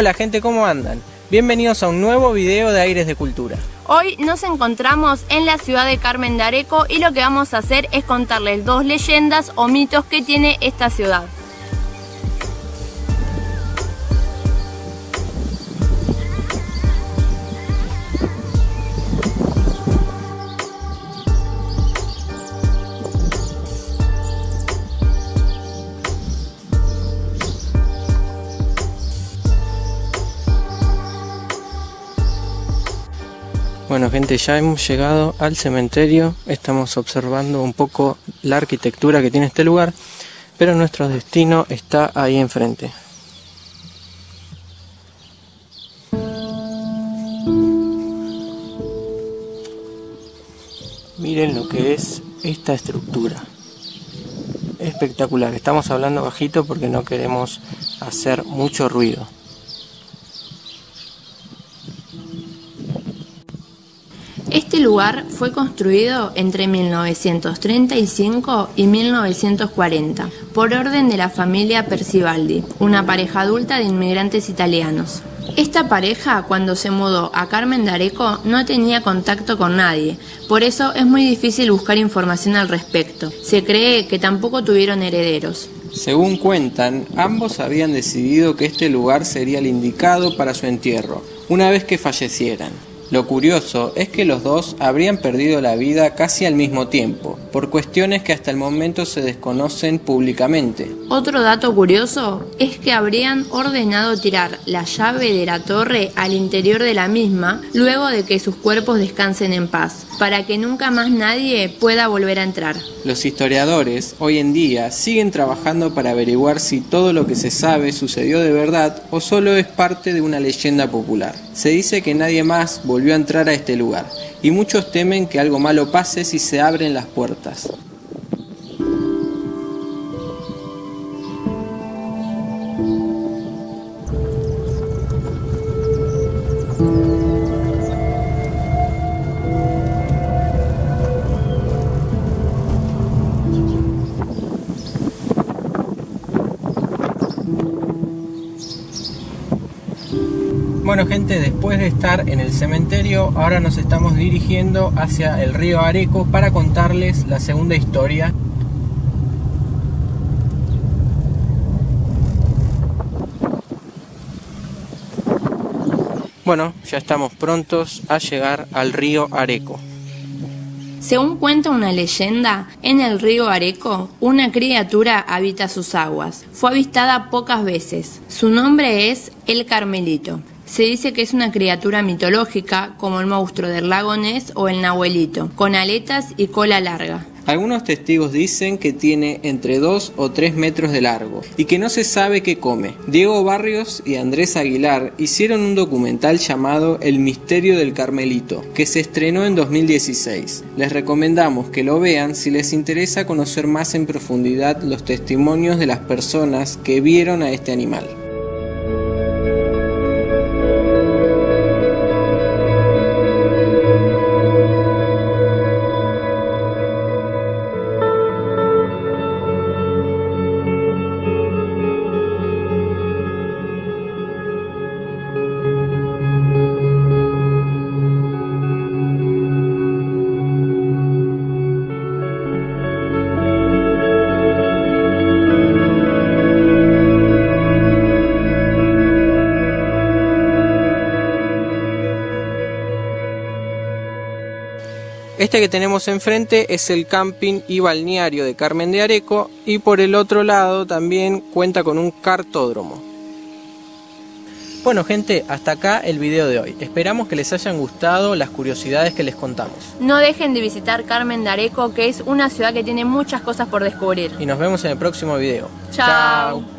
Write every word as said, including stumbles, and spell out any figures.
Hola gente, ¿cómo andan? Bienvenidos a un nuevo video de Aires de Cultura. Hoy nos encontramos en la ciudad de Carmen de Areco y lo que vamos a hacer es contarles dos leyendas o mitos que tiene esta ciudad. Bueno gente, ya hemos llegado al cementerio, estamos observando un poco la arquitectura que tiene este lugar, pero nuestro destino está ahí enfrente. Miren lo que es esta estructura, espectacular. Estamos hablando bajito porque no queremos hacer mucho ruido. Este lugar fue construido entre mil novecientos treinta y cinco y mil novecientos cuarenta por orden de la familia Percivaldi, una pareja adulta de inmigrantes italianos. Esta pareja, cuando se mudó a Carmen de Areco, no tenía contacto con nadie, por eso es muy difícil buscar información al respecto. Se cree que tampoco tuvieron herederos. Según cuentan, ambos habían decidido que este lugar sería el indicado para su entierro, una vez que fallecieran. Lo curioso es que los dos habrían perdido la vida casi al mismo tiempo, por cuestiones que hasta el momento se desconocen públicamente. Otro dato curioso es que habrían ordenado tirar la llave de la torre al interior de la misma luego de que sus cuerpos descansen en paz, para que nunca más nadie pueda volver a entrar. Los historiadores hoy en día siguen trabajando para averiguar si todo lo que se sabe sucedió de verdad o solo es parte de una leyenda popular. Se dice que nadie más volvió volvió a entrar a este lugar, y muchos temen que algo malo pase si se abren las puertas. Bueno gente, después de estar en el cementerio, ahora nos estamos dirigiendo hacia el río Areco para contarles la segunda historia. Bueno, ya estamos prontos a llegar al río Areco. Según cuenta una leyenda, en el río Areco, una criatura habita sus aguas. Fue avistada pocas veces. Su nombre es el Carmelito. Se dice que es una criatura mitológica, como el monstruo del lago Ness o el Nahuelito, con aletas y cola larga. Algunos testigos dicen que tiene entre dos o tres metros de largo y que no se sabe qué come. Diego Barrios y Andrés Aguilar hicieron un documental llamado El Misterio del Carmelito, que se estrenó en dos mil dieciséis. Les recomendamos que lo vean si les interesa conocer más en profundidad los testimonios de las personas que vieron a este animal. Este que tenemos enfrente es el camping y balneario de Carmen de Areco, y por el otro lado también cuenta con un cartódromo. Bueno gente, hasta acá el video de hoy. Esperamos que les hayan gustado las curiosidades que les contamos. No dejen de visitar Carmen de Areco, que es una ciudad que tiene muchas cosas por descubrir. Y nos vemos en el próximo video. Chao.